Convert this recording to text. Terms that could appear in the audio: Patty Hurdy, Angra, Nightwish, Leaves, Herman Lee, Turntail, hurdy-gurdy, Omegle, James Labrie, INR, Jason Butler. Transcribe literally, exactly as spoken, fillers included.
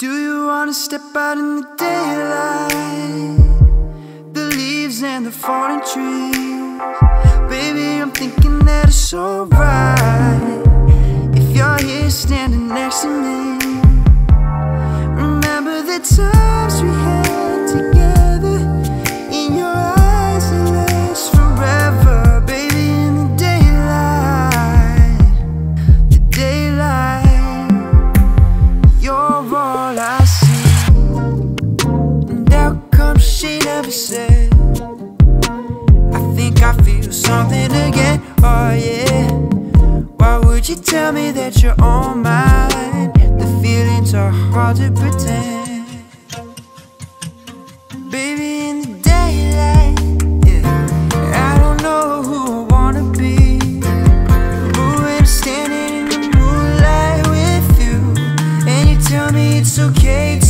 Do you wanna step out in the daylight? The leaves and the fallen trees. Baby, I'm thinking that it's alright if you're here standing next to me. Remember the times we had together. In your eyes it lasts forever. Baby, in the daylight, the daylight, you're all I see. And out comes she never said, I think I feel something again, oh yeah. Why would you tell me that you're on mine? The feelings are hard to pretend. Baby, in the daylight, yeah, I don't know who I wanna be, but when I'm standing in the moonlight with you, and you tell me it's okay to